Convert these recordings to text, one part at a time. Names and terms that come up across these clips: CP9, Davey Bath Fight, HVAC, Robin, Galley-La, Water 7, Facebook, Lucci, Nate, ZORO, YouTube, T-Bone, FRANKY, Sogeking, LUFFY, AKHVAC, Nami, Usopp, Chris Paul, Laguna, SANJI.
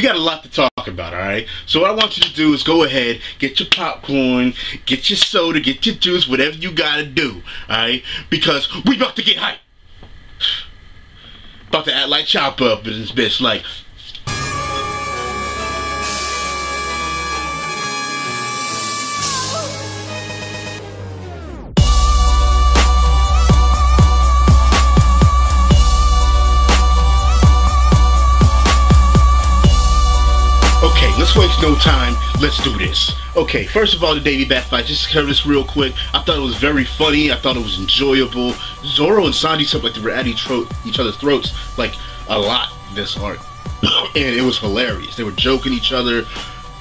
We got a lot to talk about, alright? So what I want you to do is go ahead, get your popcorn, get your soda, get your juice, whatever you gotta do, alright? Because we about to get hype! About to act like Chopper up in this bitch, like... Let's waste no time, let's do this. Okay, first of all, the Davey Bath Fight, just cover this real quick. I thought it was very funny, I thought it was enjoyable. Zoro and Sanji seemed like they were at each other's throats, like, a lot this arc. And it was hilarious. They were joking each other,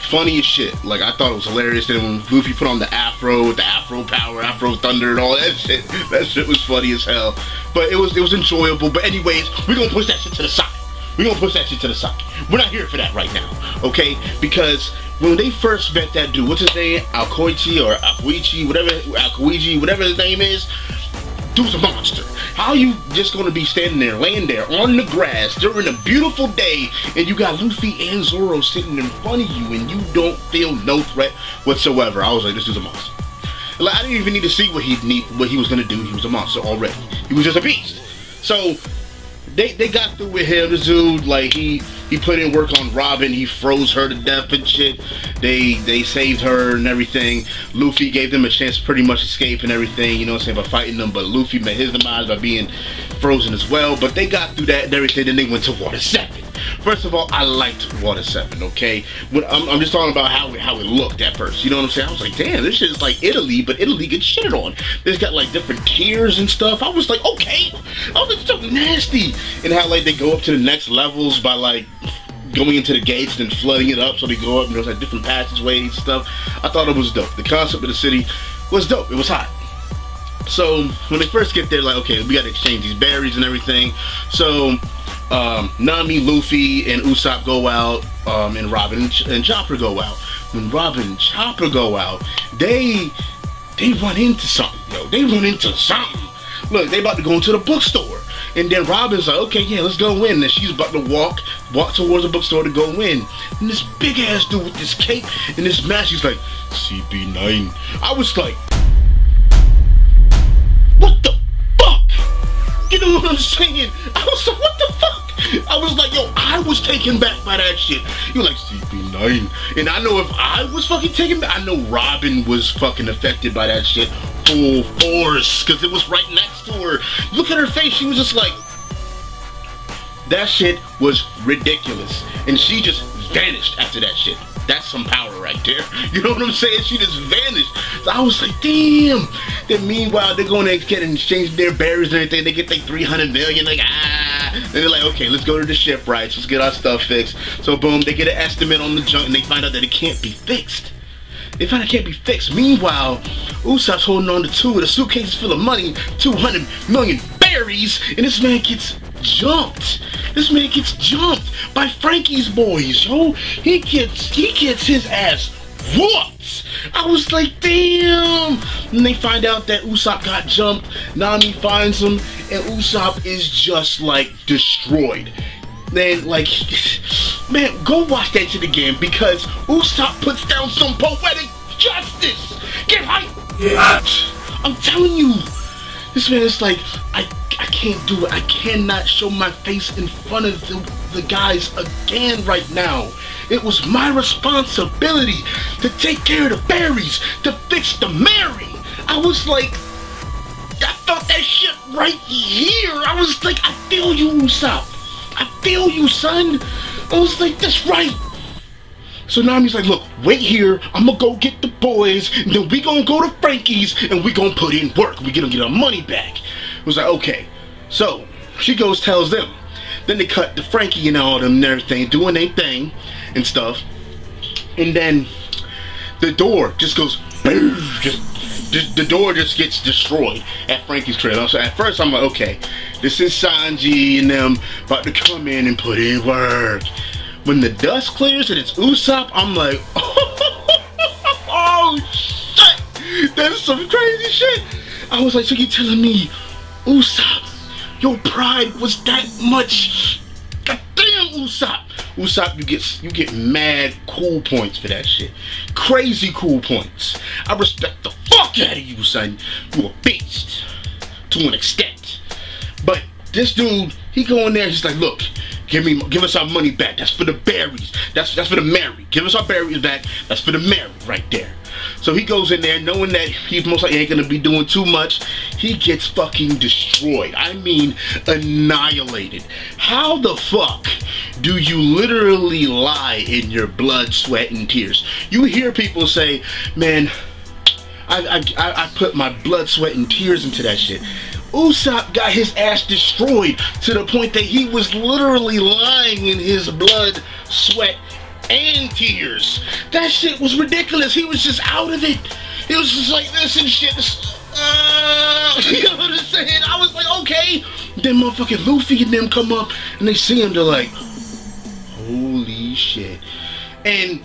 funny as shit. Like, I thought it was hilarious. Then when Luffy put on the afro power, afro thunder and all that shit was funny as hell. But it was enjoyable. But anyways, we're gonna push that shit to the side. We're gonna push that shit to the side. We're not here for that right now, okay? Because when they first met that dude, what's his name? Aokoichi or Akuichi, whatever, Akuichi, whatever his name is, dude's a monster. How you just gonna be standing there, laying there on the grass during a beautiful day, and you got Luffy and Zoro sitting in front of you, and you don't feel no threat whatsoever? I was like, this dude's a monster. Like, I didn't even need to see what he was gonna do. He was a monster already. He was just a beast. So. They got through with him, this dude, like, he put in work on Robin, he froze her to death and shit, they saved her and everything. Luffy gave them a chance to pretty much escape and everything, you know what I'm saying, by fighting them, but Luffy met his demise by being frozen as well, but they got through that and everything, then they went to Water 7. First of all, I liked Water 7, okay? I'm just talking about how it looked at first, you know what I'm saying? I was like, damn, this shit is like Italy, but Italy gets shitted on. It's got like different tiers and stuff. I was like, okay, oh, that's so nasty. And how like they go up to the next levels by like going into the gates and flooding it up, so they go up and there's like different passageways and stuff. I thought it was dope. The concept of the city was dope. It was hot. So when they first get there, like, okay, we gotta exchange these berries and everything. So Nami, Luffy, and Usopp go out, and Robin and Chopper go out. When Robin and Chopper go out, they run into something, yo. They run into something. Look, they about to go into the bookstore. And then Robin's like, okay, yeah, let's go in. And she's about to walk towards the bookstore to go in. And this big ass dude with this cape and this mask, he's like, CP9. I was like, what the fuck? You know what I'm saying? I was like, what the fuck? I was like, yo, I was taken back by that shit. You're like, CP9. And I know if I was fucking taken back, I know Robin was fucking affected by that shit. Full force, because it was right next to her. Look at her face, she was just like, that shit was ridiculous. And she just vanished after that shit. That's some power right there. You know what I'm saying? She just vanished. So I was like, damn. Then meanwhile, they're going to get and exchange their berries and everything. They get like 300 million, like, ah. And they're like, okay, let's go to the shipwrights. Let's get our stuff fixed. So boom, they get an estimate on the junk and they find out that it can't be fixed. They find it can't be fixed. Meanwhile, Usopp's holding on to two of the suitcases full of money, 200 million berries, and this man gets jumped. This man gets jumped by Franky's boys, yo. He gets his ass whooped. I was like, damn. And they find out that Usopp got jumped. Nami finds him, and Usopp is just like destroyed. Then, like, man, go watch that shit again, because Usopp puts down some poetic justice. Get hype! Yeah. I'm telling you, this man is like, I can't do it. I cannot show my face in front of the guys again right now. It was my responsibility to take care of the berries, to fix the Mary. I was like, I felt that shit right here. I was like, I feel you, Usopp. I feel you, son. I was like, that's right. So Nami's like, look, wait here. I'm gonna go get the boys. And then we gonna go to Frankie's and we gonna put in work. We gonna get our money back. It was like, okay. So she goes, tells them. Then they cut to Franky and all them and everything, doing their thing and stuff. And then the door just goes, boom, the door just gets destroyed at Frankie's crib. So at first I'm like, okay, this is Sanji and them about to come in and put in work. When the dust clears and it's Usopp, I'm like, oh shit, that's some crazy shit. I was like, so you telling me, Usopp, your pride was that much? Goddamn, Usopp, Usopp, you get mad cool points for that shit. Crazy cool points. I respect the fuck out of you, son. You a beast to an extent. But this dude, he go in there, he's like, look, give us our money back. That's for the berries. That's for the Mary. Give us our berries back. That's for the Mary right there. So he goes in there knowing that he most likely ain't gonna be doing too much. He gets fucking destroyed. I mean, annihilated. How the fuck do you literally lie in your blood, sweat, and tears? You hear people say, man, I put my blood, sweat, and tears into that shit. Usopp got his ass destroyed to the point that he was literally lying in his blood, sweat, and tears. That shit was ridiculous. He was just out of it. It was just like this and shit. You know what I'm saying? I was like, okay. Then motherfucking Luffy and them come up and they see him. They're like, holy shit. And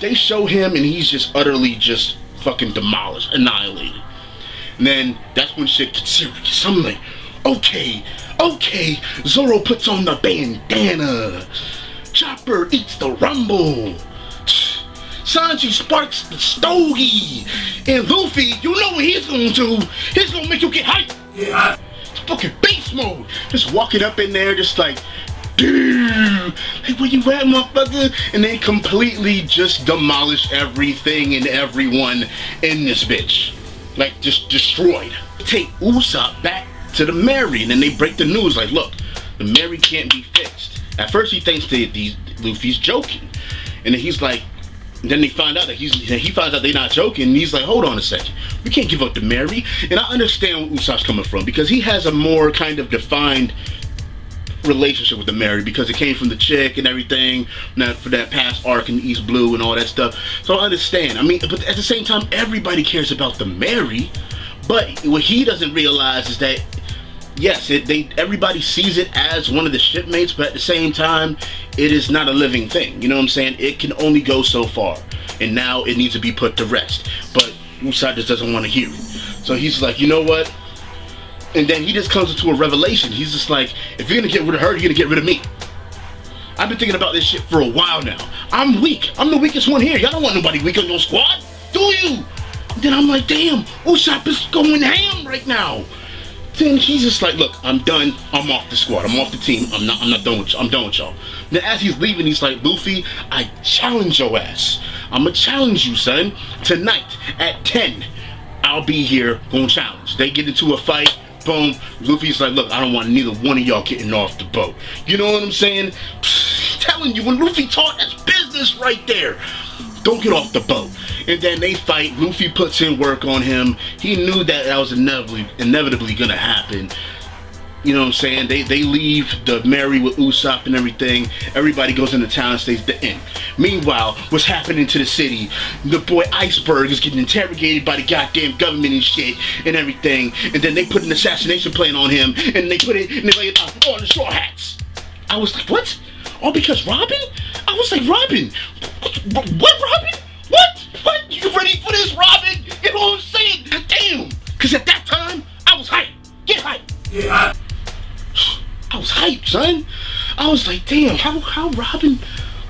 they show him and he's just utterly just fucking demolished, annihilated. And then that's when shit gets serious. I'm like, okay, Zoro puts on the bandana. Chopper eats the rumble. Sanji sparks the stogie. And Luffy, you know what he's gonna do. He's gonna make you get hyped. Yeah. It's fucking beast mode. Just walking up in there, just like, dude, like, where you at, motherfucker? And they completely just demolish everything and everyone in this bitch. Like, just destroyed. Take Usopp back to the Mary, and then they break the news. Like, look, the Mary can't be fixed. At first, he thinks that Luffy's joking, and then he's like, then they find out that he finds out they're not joking, and he's like, hold on a second, we can't give up the Mary. And I understand where Usopp's coming from because he has a more kind of defined relationship with the Mary because it came from the chick and everything, not for that past arc in East Blue and all that stuff. So I understand. I mean, but at the same time, everybody cares about the Mary. But what he doesn't realize is that, yes, everybody sees it as one of the shipmates, but at the same time, it is not a living thing. You know what I'm saying? It can only go so far, and now it needs to be put to rest. But Usopp just doesn't want to hear it. So he's like, you know what? And then he just comes into a revelation. He's just like, if you're gonna get rid of her, you're gonna get rid of me. I've been thinking about this shit for a while now. I'm weak. I'm the weakest one here. Y'all don't want nobody weak on your squad, do you? And then I'm like, damn, Usopp is going ham right now. Then he's just like, look, I'm done. I'm off the squad. I'm off the team. I'm not done with y'all. I'm done with y'all. Then as he's leaving, he's like, Luffy, I challenge your ass. I'ma challenge you, son. Tonight at 10, I'll be here gonna challenge. They get into a fight. Boom. Luffy's like, look, I don't want neither one of y'all getting off the boat. You know what I'm saying? Psst, telling you, when Luffy taught, that's business right there. Don't get off the boat. And then they fight. Luffy puts in work on him. He knew that that was inevitably gonna happen. You know what I'm saying? They leave the Mary with Usopp and everything. Everybody goes into town and stays at the inn. Meanwhile, what's happening to the city? The boy Iceberg is getting interrogated by the goddamn government and shit and everything. And then they put an assassination plan on him. And they put it and they lay it out on the Straw Hats. I was like, what? All because Robin? I was like, Robin? What, Robin? What? You ready for this, Robin? You know what I'm saying? Damn. Because at that time, I was hyped. Get hyped. Yeah. I was hyped, son. I was like, damn, how Robin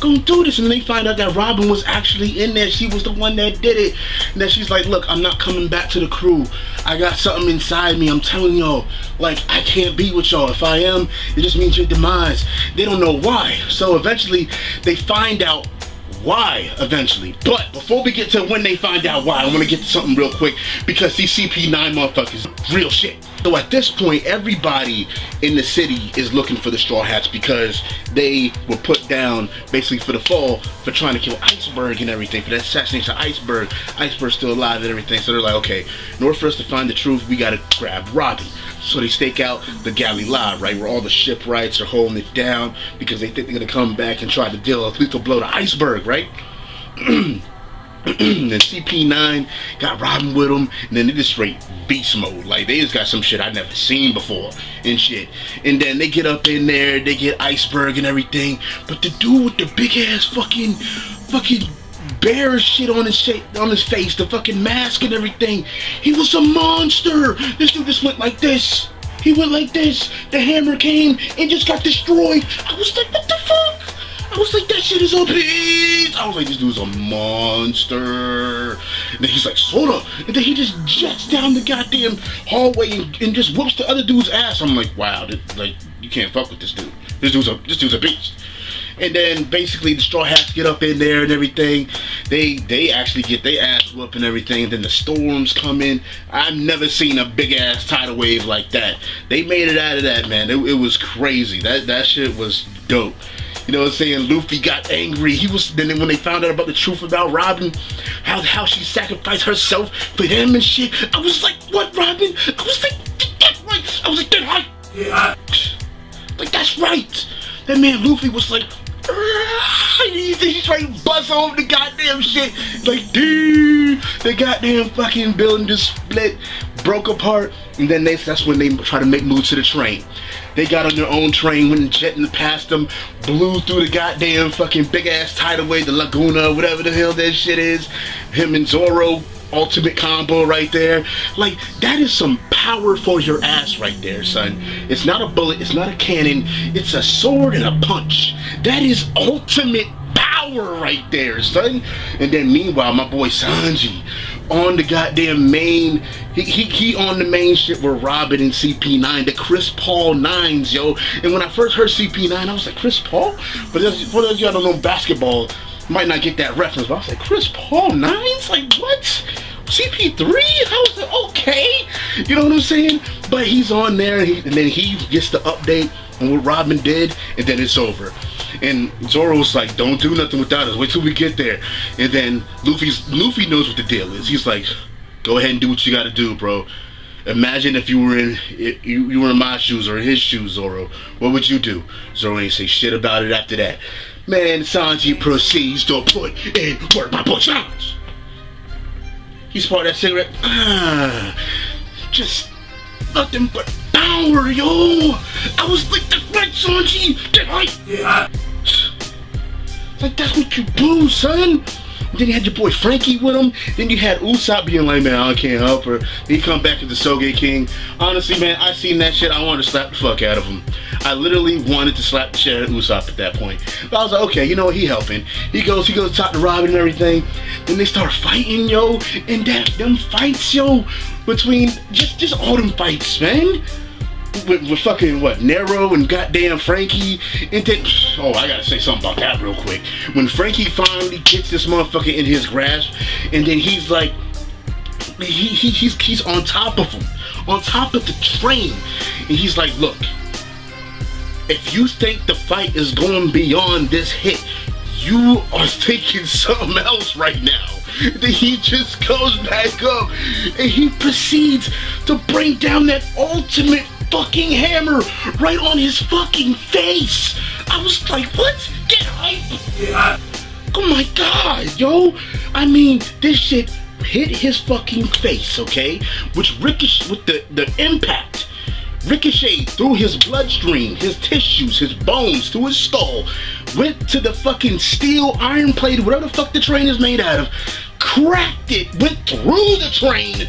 gonna do this? And they find out that Robin was actually in there. She was the one that did it. And then she's like, look, I'm not coming back to the crew. I got something inside me. I'm telling y'all, like, I can't be with y'all. If I am, it just means your demise. They don't know why. So eventually, they find out why eventually. But before we get to when they find out why, I want to get to something real quick because these CP9 motherfuckers, real shit. So at this point, everybody in the city is looking for the Straw Hats because they were put down basically for the fall for trying to kill Iceberg and everything, for that assassination of Iceberg. Iceberg's still alive and everything, so they're like, okay, in order for us to find the truth, we gotta grab Robin. So they stake out the Galley-La, right, where all the shipwrights are holding it down because they think they're gonna come back and try to deal a lethal blow to Iceberg, right? Then CP9 got Robin with them, and then they just straight beast mode. Like, they just got some shit I've never seen before and shit. And then they get up in there, they get Iceberg and everything. But the dude with the big ass fucking bear shit on his face, the fucking mask and everything, he was a monster. This dude just went like this. He went like this. The hammer came and just got destroyed. I was like, what the fuck? I was like, that shit is OP. I was like, this dude's a monster. And then he's like, soda. And then he just jets down the goddamn hallway and just whoops the other dude's ass. I'm like, wow, like you can't fuck with this dude. This dude's a beast. And then basically the Straw Hats get up in there and everything. They actually get their ass whooped and everything. And then the storms come in. I've never seen a big ass tidal wave like that. They made it out of that, man. It was crazy. That shit was dope. You know what I'm saying? Luffy got angry. He was then when they found out about the truth about Robin, how she sacrificed herself for him and shit. I was like, what, Robin? I was like, that's right. I was like, that's right. Yeah. Like, that's right. That man Luffy was like, he's trying to bust home the goddamn shit. Like, dude, the goddamn fucking building just split, broke apart, and then that's when they try to make move to the train. They got on their own train, went jetting past them, blew through the goddamn fucking big ass tidal wave, the Laguna, whatever the hell that shit is. Him and Zoro, ultimate combo right there. Like, that is some power for your ass right there, son. It's not a bullet, it's not a cannon, it's a sword and a punch. That is ultimate power right there, son. And then meanwhile, my boy Sanji on the goddamn main, he on the main shit with Robin and CP9, the Chris Paul 9s, yo. And when I first heard CP9, I was like, Chris Paul? But for those of y'all don't know basketball, might not get that reference, but I was like, Chris Paul 9s? Like, what? CP3? I was like, okay. You know what I'm saying? But he's on there, and then he gets the update on what Robin did, and then it's over. And Zoro's like, don't do nothing without us. Wait till we get there. And then Luffy knows what the deal is. He's like, go ahead and do what you gotta do, bro. Imagine if you were in my shoes or his shoes, Zoro. What would you do? Zoro ain't say shit about it after that. Man, Sanji proceeds to put in work, my boy. He sparked that cigarette. Just nothing but power, yo. I was like, that's right, Sanji. That's right. Yeah. Like, that's what you do, son. Then you had your boy Franky with him. Then you had Usopp being like, man, I can't help her. Then he come back to the Sogeking. Honestly, man, I seen that shit. I wanted to slap the fuck out of him. I literally wanted to slap the shit out of Usopp at that point. But I was like, okay, you know what? He helping. He goes to talk to Robin and everything. Then they start fighting, yo. And them fights, yo, between just all them fights, man. With fucking what, Nero and goddamn Franky. And then, oh, I gotta say something about that real quick. When Franky finally gets this motherfucker in his grasp, and then he's like, he's on top of him, on top of the train, and he's like, look, if you think the fight is going beyond this hit, you are thinking something else right now. Then he just goes back up and he proceeds to bring down that ultimate fucking hammer right on his fucking face. I was like, what? Get hype. Oh my god, yo. I mean, this shit hit his fucking face, okay? Which ricocheted with the impact. Ricocheted through his bloodstream, his tissues, his bones, through his skull, went to the fucking steel iron plate, whatever the fuck the train is made out of, cracked it, went through the train,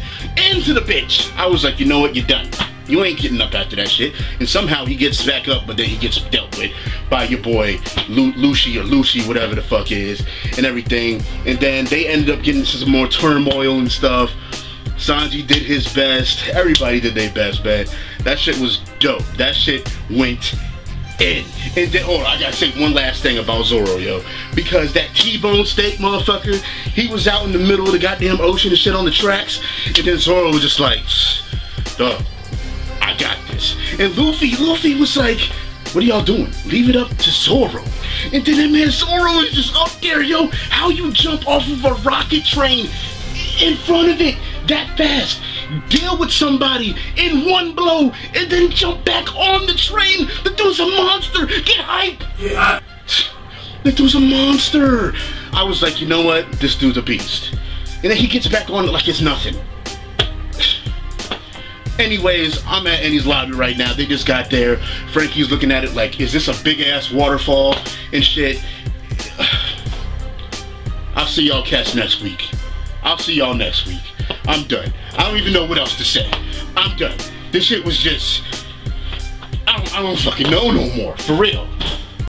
into the bitch. I was like, you know what, you're done. You ain't getting up after that shit. And somehow he gets back up, but then he gets dealt with by your boy Lucci, whatever the fuck it is, and everything. And then they ended up getting some more turmoil and stuff. Sanji did his best. Everybody did their best, man. That shit was dope. That shit went in. And then, oh, I gotta say one last thing about Zoro, yo. Because that T-Bone steak motherfucker, he was out in the middle of the goddamn ocean and shit on the tracks. And then Zoro was just like, duh, I got this. And Luffy was like, what are y'all doing? Leave it up to Zoro. And then that man Zoro is just up there, yo. How you jump off of a rocket train in front of it that fast, deal with somebody in one blow, and then jump back on the train? The dude's a monster. Get hype. Yeah. The dude's a monster. I was like, you know what? This dude's a beast. And then he gets back on it like it's nothing. Anyways, I'm at Annie's lobby right now. They just got there. Franky's looking at it like, is this a big ass waterfall and shit? I'll see y'all cats next week. I'll see y'all next week. I'm done. I don't even know what else to say. I'm done. This shit was just, I don't fucking know no more. For real.